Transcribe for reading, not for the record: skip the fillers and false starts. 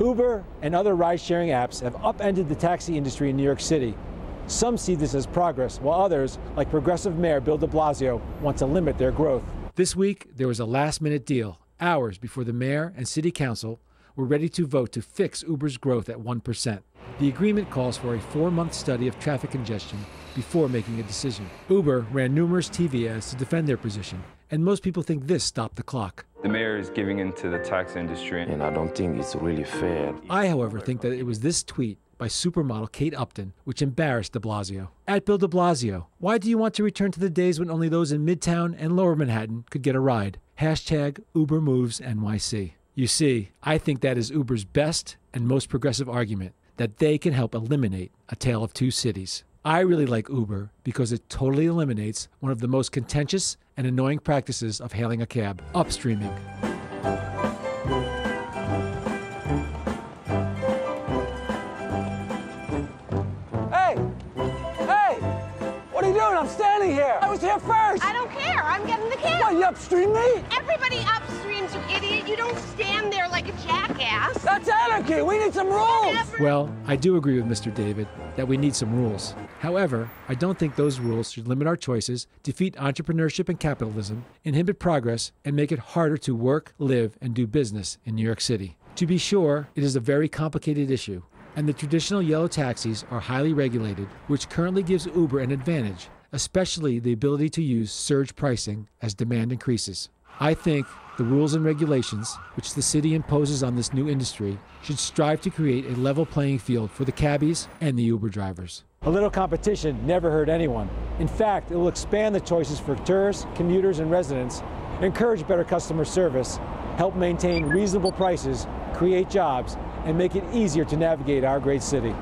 Uber and other ride-sharing apps have upended the taxi industry in New York City. Some see this as progress, while others, like progressive Mayor Bill de Blasio, want to limit their growth. This week, there was a last-minute deal, hours before the mayor and city council were ready to vote to fix Uber's growth at 1%. The agreement calls for a 4-month study of traffic congestion before making a decision. Uber ran numerous TV ads to defend their position, and most people think this stopped the clock. The mayor is giving into the tax industry, and I don't think it's really fair. I, however, think that it was this tweet by supermodel Kate Upton which embarrassed de Blasio. At Bill de Blasio, why do you want to return to the days when only those in Midtown and Lower Manhattan could get a ride? Hashtag Uber moves NYC. You see, I think that is Uber's best and most progressive argument, that they can help eliminate a tale of two cities. I really like Uber because it totally eliminates one of the most contentious and annoying practices of hailing a cab, upstreaming. Hey! Hey! What are you doing? I'm standing here! I was here first! I don't care! I'm getting the cab! What, you upstream me? Everybody upstreams, you idiot! You don't stand there like a jackass! That's anarchy! We need some rules! Well, I do agree with Mr. David that we need some rules. However, I don't think those rules should limit our choices, defeat entrepreneurship and capitalism, inhibit progress, and make it harder to work, live, and do business in New York City. To be sure, it is a very complicated issue, and the traditional yellow taxis are highly regulated, which currently gives Uber an advantage, especially the ability to use surge pricing as demand increases. I think the rules and regulations which the city imposes on this new industry should strive to create a level playing field for the cabbies and the Uber drivers. A little competition never hurt anyone. In fact, it will expand the choices for tourists, commuters, and residents, encourage better customer service, help maintain reasonable prices, create jobs, and make it easier to navigate our great city.